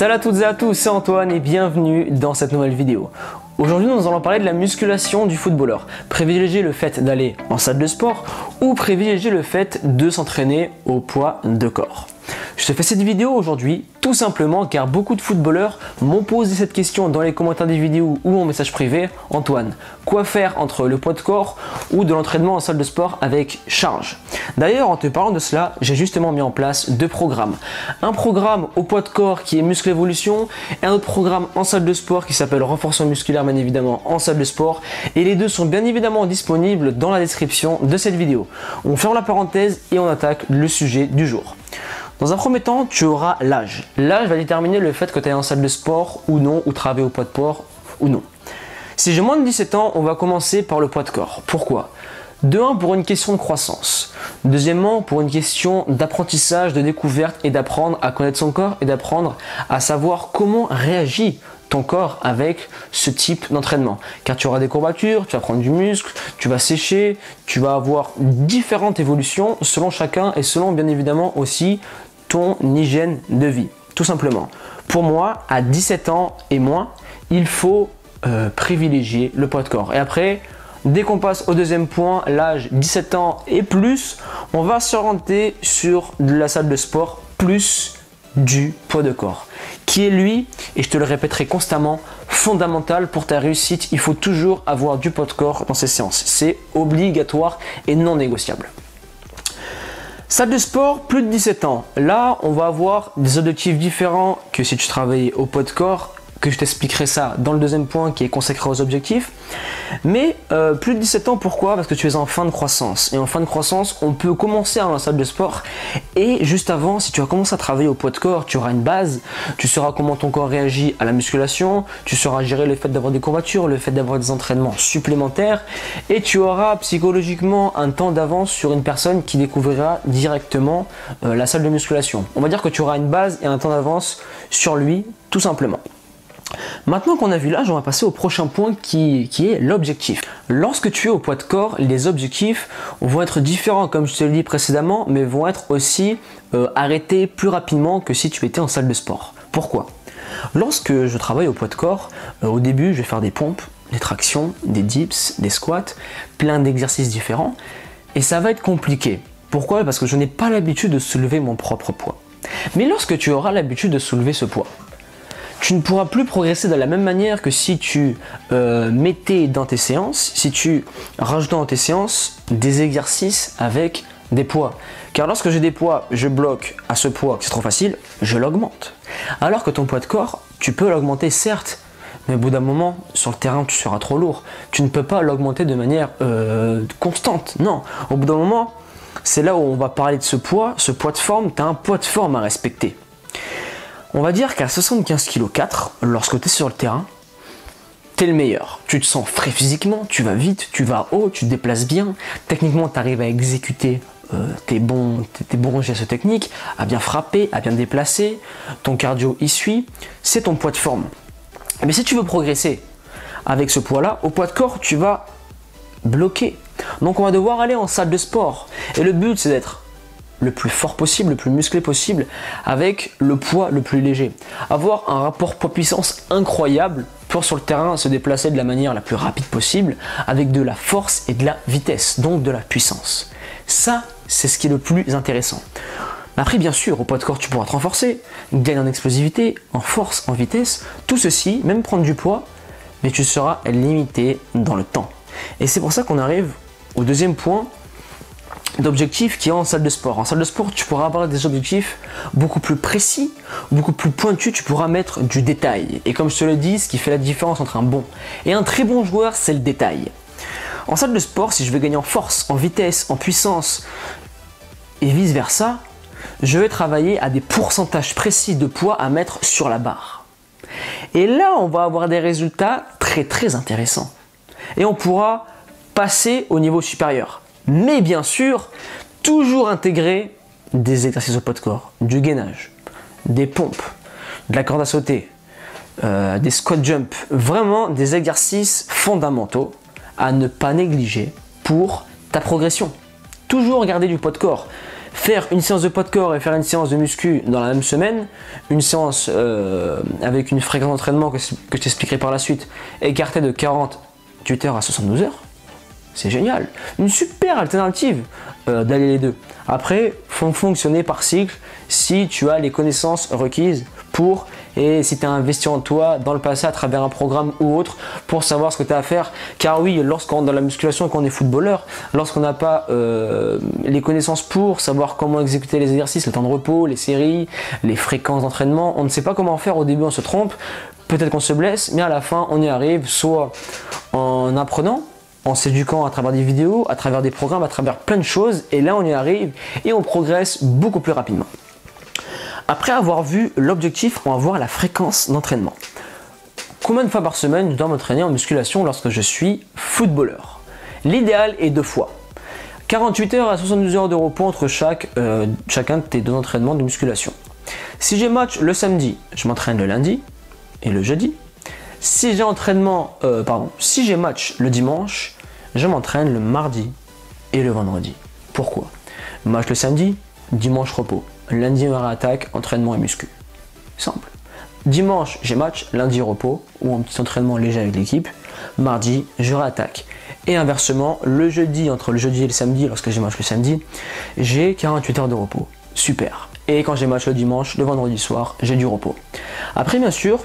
Salut à toutes et à tous, c'est Antoine et bienvenue dans cette nouvelle vidéo. Aujourd'hui, nous allons parler de la musculation du footballeur. Privilégier le fait d'aller en salle de sport ou privilégier le fait de s'entraîner au poids de corps. Je te fais cette vidéo aujourd'hui tout simplement car beaucoup de footballeurs m'ont posé cette question dans les commentaires des vidéos ou en message privé. Antoine, quoi faire entre le poids de corps ou de l'entraînement en salle de sport avec charge? D'ailleurs, en te parlant de cela, j'ai justement mis en place deux programmes. Un programme au poids de corps qui est Muscle Evolution et un autre programme en salle de sport qui s'appelle Renforcement Musculaire, bien évidemment en salle de sport. Et les deux sont bien évidemment disponibles dans la description de cette vidéo. On ferme la parenthèse et on attaque le sujet du jour. Dans un premier temps, tu auras l'âge. L'âge va déterminer le fait que tu es en salle de sport ou non, ou travailler au poids de corps ou non. Si j'ai moins de 17 ans, on va commencer par le poids de corps. Pourquoi? De 1, pour une question de croissance. Deuxièmement, pour une question d'apprentissage, de découverte et d'apprendre à connaître son corps et d'apprendre à savoir comment réagit ton corps avec ce type d'entraînement. Car tu auras des courbatures, tu vas prendre du muscle, tu vas sécher, tu vas avoir différentes évolutions selon chacun et selon bien évidemment aussi ton hygiène de vie, tout simplement. Pour moi, à 17 ans et moins, il faut privilégier le poids de corps. Et après, dès qu'on passe au deuxième point, l'âge 17 ans et plus, on va s'orienter sur de la salle de sport plus du poids de corps, qui est lui, et je te le répéterai constamment, fondamental pour ta réussite. Il faut toujours avoir du poids de corps dans ces séances. C'est obligatoire et non négociable. Salle de sport, plus de 17 ans. Là, on va avoir des objectifs différents que si tu travaillais au poids de corps, que je t'expliquerai ça dans le deuxième point qui est consacré aux objectifs. Mais plus de 17 ans, pourquoi? Parce que tu es en fin de croissance. Et en fin de croissance, on peut commencer à la salle de sport. Et juste avant, si tu as commencé à travailler au poids de corps, tu auras une base. Tu sauras comment ton corps réagit à la musculation. Tu sauras gérer le fait d'avoir des courbatures, le fait d'avoir des entraînements supplémentaires. Et tu auras psychologiquement un temps d'avance sur une personne qui découvrira directement la salle de musculation. On va dire que tu auras une base et un temps d'avance sur lui, tout simplement. Maintenant qu'on a vu l'âge, on va passer au prochain point qui est l'objectif. Lorsque tu es au poids de corps, les objectifs vont être différents comme je te l'ai dit précédemment, mais vont être aussi arrêtés plus rapidement que si tu étais en salle de sport. Pourquoi? Lorsque je travaille au poids de corps, au début je vais faire des pompes, des tractions, des dips, des squats, plein d'exercices différents et ça va être compliqué. Pourquoi? Parce que je n'ai pas l'habitude de soulever mon propre poids. Mais lorsque tu auras l'habitude de soulever ce poids, tu ne pourras plus progresser de la même manière que si tu mettais dans tes séances, si tu rajoutais dans tes séances des exercices avec des poids. Car lorsque j'ai des poids, je bloque à ce poids, c'est trop facile, je l'augmente. Alors que ton poids de corps, tu peux l'augmenter certes, mais au bout d'un moment, sur le terrain, tu seras trop lourd. Tu ne peux pas l'augmenter de manière constante, non. Au bout d'un moment, c'est là où on va parler de ce poids de forme, tu as un poids de forme à respecter. On va dire qu'à 75,4 kg, lorsque tu es sur le terrain, tu es le meilleur. Tu te sens frais physiquement, tu vas vite, tu vas haut, tu te déplaces bien. Techniquement, tu arrives à exécuter tes bons gestes techniques, à bien frapper, à bien déplacer. Ton cardio y suit, c'est ton poids de forme. Mais si tu veux progresser avec ce poids-là, au poids de corps, tu vas bloquer. Donc on va devoir aller en salle de sport. Et le but, c'est d'être le plus fort possible, le plus musclé possible, avec le poids le plus léger. Avoir un rapport poids-puissance incroyable pour sur le terrain se déplacer de la manière la plus rapide possible, avec de la force et de la vitesse, donc de la puissance. Ça, c'est ce qui est le plus intéressant. Après, bien sûr, au poids de corps, tu pourras te renforcer, gagner en explosivité, en force, en vitesse, tout ceci, même prendre du poids, mais tu seras limité dans le temps. Et c'est pour ça qu'on arrive au deuxième point d'objectifs qui est en salle de sport. En salle de sport, tu pourras avoir des objectifs beaucoup plus précis, beaucoup plus pointus, tu pourras mettre du détail. Et comme je te le dis, ce qui fait la différence entre un bon et un très bon joueur, c'est le détail. En salle de sport, si je veux gagner en force, en vitesse, en puissance et vice versa, je vais travailler à des pourcentages précis de poids à mettre sur la barre. Et là, on va avoir des résultats très intéressants. Et on pourra passer au niveau supérieur. Mais bien sûr, toujours intégrer des exercices au poids de corps, du gainage, des pompes, de la corde à sauter, des squat jump, vraiment des exercices fondamentaux à ne pas négliger pour ta progression. Toujours garder du poids de corps, faire une séance de poids de corps et faire une séance de muscu dans la même semaine, une séance avec une fréquence d'entraînement que je t'expliquerai par la suite, écartée de 48 heures à 72 heures, c'est génial. Une super alternative d'aller les deux. Après, faut fonctionner par cycle si tu as les connaissances requises pour, et si tu as investi en toi dans le passé à travers un programme ou autre pour savoir ce que tu as à faire. Car oui, lorsqu'on est dans la musculation et qu'on est footballeur, lorsqu'on n'a pas les connaissances pour savoir comment exécuter les exercices, le temps de repos, les séries, les fréquences d'entraînement, on ne sait pas comment faire. Au début, on se trompe, peut-être qu'on se blesse, mais à la fin, on y arrive, soit en apprenant, en s'éduquant à travers des vidéos, à travers des programmes, à travers plein de choses, et là on y arrive et on progresse beaucoup plus rapidement. Après avoir vu l'objectif, on va voir la fréquence d'entraînement. Combien de fois par semaine je dois m'entraîner en musculation lorsque je suis footballeur? L'idéal est 2 fois. 48 heures à 72 heures de repos entre chacun de tes 2 entraînements de musculation. Si j'ai match le samedi, je m'entraîne le lundi et le jeudi. Si j'ai match le dimanche, je m'entraîne le mardi et le vendredi. Pourquoi? Match le samedi, dimanche repos. Lundi, on réattaque, entraînement et muscu. Simple. Dimanche, j'ai match, lundi repos ou un petit entraînement léger avec l'équipe. Mardi, je réattaque. Et inversement, le jeudi, entre le jeudi et le samedi, lorsque j'ai match le samedi, j'ai 48 heures de repos. Super. Et quand j'ai match le dimanche, le vendredi soir, j'ai du repos. Après, bien sûr,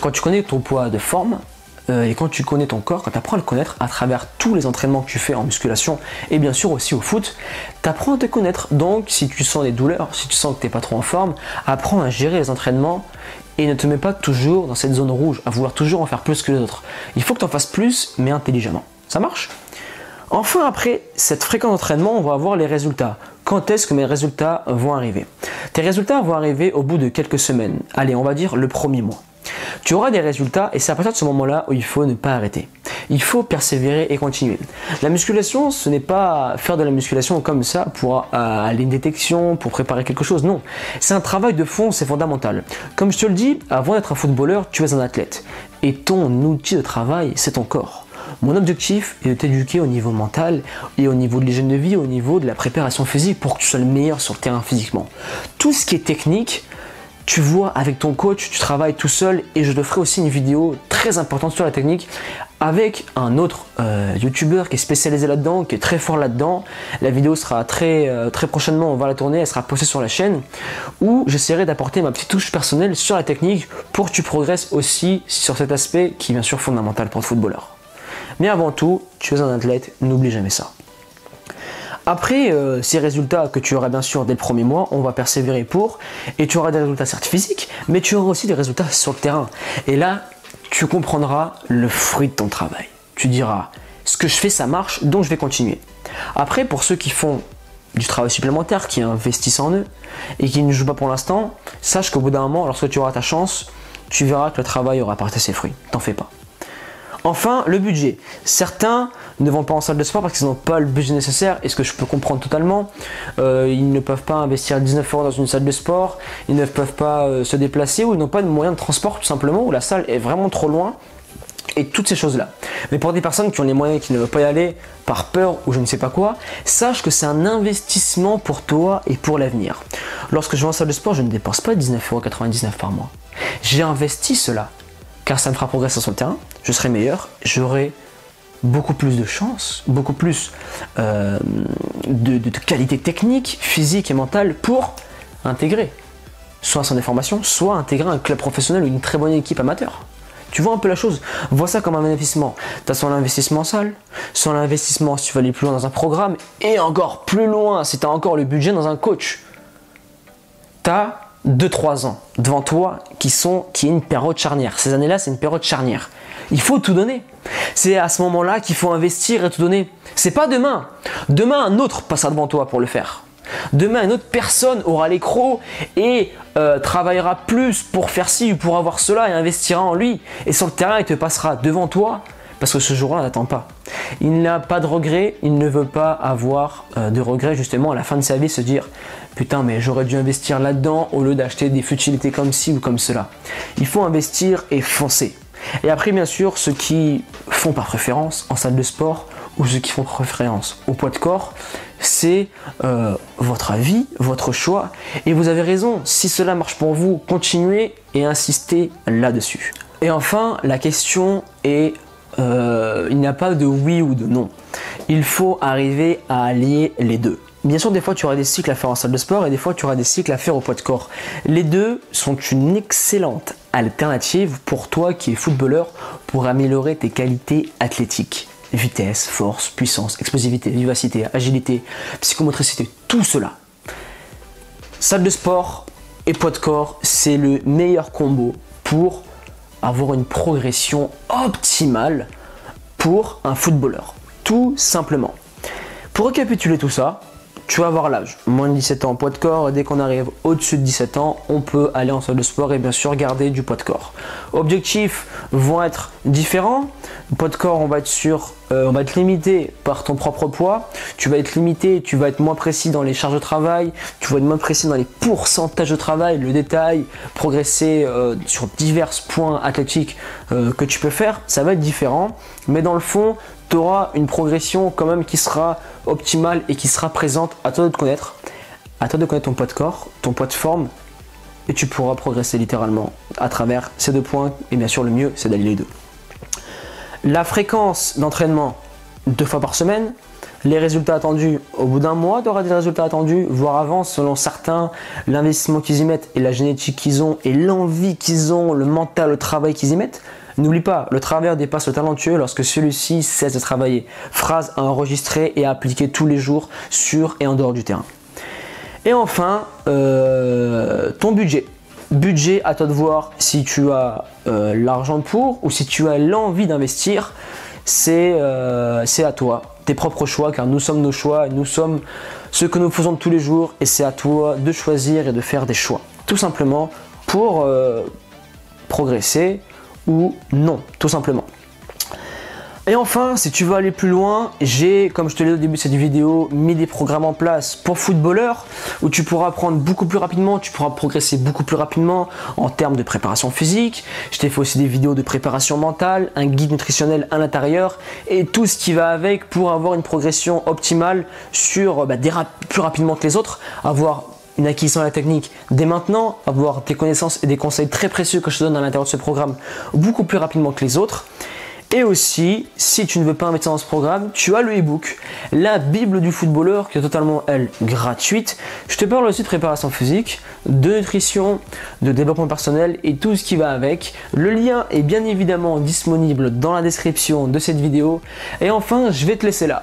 quand tu connais ton poids de forme et quand tu connais ton corps, quand tu apprends à le connaître à travers tous les entraînements que tu fais en musculation et bien sûr aussi au foot, tu apprends à te connaître. Donc si tu sens des douleurs, si tu sens que tu n'es pas trop en forme, apprends à gérer les entraînements et ne te mets pas toujours dans cette zone rouge, à vouloir toujours en faire plus que les autres. Il faut que tu en fasses plus mais intelligemment. Ça marche? Enfin, après cette fréquence d'entraînement, on va avoir les résultats. Quand est-ce que mes résultats vont arriver? Tes résultats vont arriver au bout de quelques semaines. Allez, on va dire le premier mois. Tu auras des résultats et c'est à partir de ce moment-là où il faut ne pas arrêter. Il faut persévérer et continuer. La musculation, ce n'est pas faire de la musculation comme ça pour aller à une détection, pour préparer quelque chose, non. C'est un travail de fond, c'est fondamental. Comme je te le dis, avant d'être un footballeur, tu es un athlète. Et ton outil de travail, c'est ton corps. Mon objectif est de t'éduquer au niveau mental et au niveau de l'hygiène de vie, au niveau de la préparation physique pour que tu sois le meilleur sur le terrain physiquement. Tout ce qui est technique, tu vois avec ton coach, tu travailles tout seul et je te ferai aussi une vidéo très importante sur la technique avec un autre youtubeur qui est spécialisé là-dedans, qui est très fort là-dedans. La vidéo sera très prochainement, on va la tourner, elle sera postée sur la chaîne où j'essaierai d'apporter ma petite touche personnelle sur la technique pour que tu progresses aussi sur cet aspect qui est bien sûr fondamental pour le footballeur. Mais avant tout, tu es un athlète, n'oublie jamais ça. Après ces résultats que tu auras bien sûr dès le premier mois, on va persévérer pour, et tu auras des résultats certes physiques, mais tu auras aussi des résultats sur le terrain. Et là, tu comprendras le fruit de ton travail. Tu diras, ce que je fais, ça marche, donc je vais continuer. Après, pour ceux qui font du travail supplémentaire, qui investissent en eux, et qui ne jouent pas pour l'instant, sache qu'au bout d'un moment, lorsque tu auras ta chance, tu verras que le travail aura porté ses fruits. T'en fais pas. Enfin, le budget. Certains ne vont pas en salle de sport parce qu'ils n'ont pas le budget nécessaire, et ce que je peux comprendre totalement. Ils ne peuvent pas investir 19 € dans une salle de sport, ils ne peuvent pas se déplacer, ou ils n'ont pas de moyens de transport tout simplement, ou la salle est vraiment trop loin, et toutes ces choses-là. Mais pour des personnes qui ont les moyens et qui ne veulent pas y aller par peur ou je ne sais pas quoi, sache que c'est un investissement pour toi et pour l'avenir. Lorsque je vais en salle de sport, je ne dépense pas 19,99 € par mois. J'ai investi cela. Car ça me fera progresser sur le terrain, je serai meilleur, j'aurai beaucoup plus de chance, beaucoup plus de qualité technique, physique et mentale pour intégrer soit un centre de formation, soit intégrer un club professionnel ou une très bonne équipe amateur. Tu vois un peu la chose, vois ça comme un investissement. Tu as soit l'investissement en salle, soit l'investissement si tu veux aller plus loin dans un programme et encore plus loin si tu as encore le budget dans un coach. Tu as 2-3 ans devant toi qui est une période charnière. Ces années-là, c'est une période charnière. Il faut tout donner. C'est à ce moment-là qu'il faut investir et tout donner. C'est pas demain. Demain, un autre passera devant toi pour le faire. Demain, une autre personne aura les crocs et travaillera plus pour faire ci ou pour avoir cela et investira en lui. Et sur le terrain, il te passera devant toi parce que ce jour-là, on n'attend pas. Il n'a pas de regrets, il ne veut pas avoir de regrets justement à la fin de sa vie, se dire « Putain, mais j'aurais dû investir là-dedans au lieu d'acheter des futilités comme ci ou comme cela. » Il faut investir et foncer. Et après, bien sûr, ceux qui font par préférence en salle de sport ou ceux qui font par préférence au poids de corps, c'est votre avis, votre choix. Et vous avez raison, si cela marche pour vous, continuez et insistez là-dessus. Et enfin, la question est, il n'y a pas de oui ou de non. Il faut arriver à allier les deux. Bien sûr, des fois tu auras des cycles à faire en salle de sport et des fois tu auras des cycles à faire au poids de corps. Les deux sont une excellente alternative pour toi qui es footballeur pour améliorer tes qualités athlétiques. Vitesse, force, puissance, explosivité, vivacité, agilité, psychomotricité, tout cela. Salle de sport et poids de corps, c'est le meilleur combo pour avoir une progression optimale pour un footballeur, tout simplement. Pour récapituler tout ça, tu vas avoir l'âge, moins de 17 ans poids de corps, dès qu'on arrive au-dessus de 17 ans, on peut aller en salle de sport et bien sûr garder du poids de corps. Objectifs vont être différents. Poids de corps, on va être limité par ton propre poids, tu vas être limité, tu vas être moins précis dans les charges de travail, tu vas être moins précis dans les pourcentages de travail, le détail, progresser sur divers points athlétiques que tu peux faire, ça va être différent, mais dans le fond, tu auras une progression quand même qui sera optimale et qui sera présente. À toi de te connaître, à toi de connaître ton poids de corps, ton poids de forme, et tu pourras progresser littéralement à travers ces deux points, et bien sûr le mieux c'est d'allier les deux. La fréquence d'entraînement 2 fois par semaine, les résultats attendus au bout d'un mois, tu auras des résultats attendus, voire avant selon certains, l'investissement qu'ils y mettent et la génétique qu'ils ont et l'envie qu'ils ont, le mental, le travail qu'ils y mettent. N'oublie pas, le travailleur dépasse le talentueux lorsque celui-ci cesse de travailler. Phrase à enregistrer et à appliquer tous les jours sur et en dehors du terrain. Et enfin, ton budget. Budget, à toi de voir si tu as l'argent pour ou si tu as l'envie d'investir, c'est à toi, tes propres choix, car nous sommes nos choix, nous sommes ce que nous faisons tous les jours et c'est à toi de choisir et de faire des choix, tout simplement pour progresser ou non, tout simplement. Et enfin, si tu veux aller plus loin, j'ai, comme je te l'ai dit au début de cette vidéo, mis des programmes en place pour footballeurs où tu pourras apprendre beaucoup plus rapidement, tu pourras progresser beaucoup plus rapidement en termes de préparation physique. Je t'ai fait aussi des vidéos de préparation mentale, un guide nutritionnel à l'intérieur et tout ce qui va avec pour avoir une progression optimale sur plus rapidement que les autres, avoir une acquisition de la technique dès maintenant, avoir des connaissances et des conseils très précieux que je te donne à l'intérieur de ce programme beaucoup plus rapidement que les autres. Et aussi, si tu ne veux pas investir dans ce programme, tu as le e-book, la Bible du footballeur qui est totalement, elle, gratuite. Je te parle aussi de préparation physique, de nutrition, de développement personnel et tout ce qui va avec. Le lien est bien évidemment disponible dans la description de cette vidéo. Et enfin, je vais te laisser là.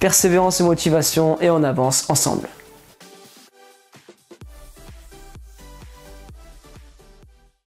Persévérance et motivation et on avance ensemble.